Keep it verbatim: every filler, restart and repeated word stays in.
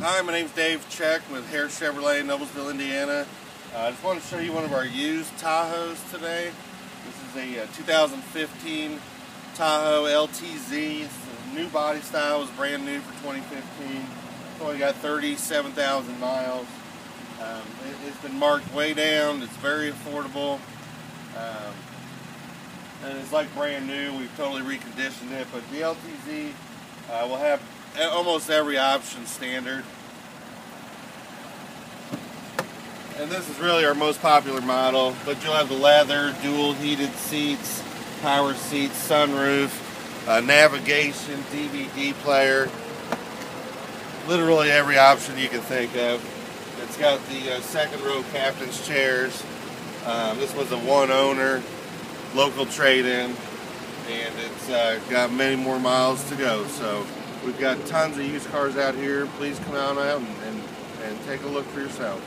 Hi, my name's Dave Cech with Hare Chevrolet in Noblesville, Indiana. Uh, I just want to show you one of our used Tahoes today. This is a uh, two thousand fifteen Tahoe L T Z. It's a new body style. It's brand new for twenty fifteen. It's only got thirty-seven thousand miles. Um, it, it's been marked way down. It's very affordable. Um, and it's like brand new. We've totally reconditioned it, but the L T Z uh, will have almost every option standard. And this is really our most popular model, but you'll have the leather, dual heated seats, power seats, sunroof, uh, navigation, D V D player, literally every option you can think of. It's got the uh, second row captain's chairs. Um, this was a one owner, local trade-in, and it's uh, got many more miles to go. So we've got tons of used cars out here. Please come on out and, and, and take a look for yourself.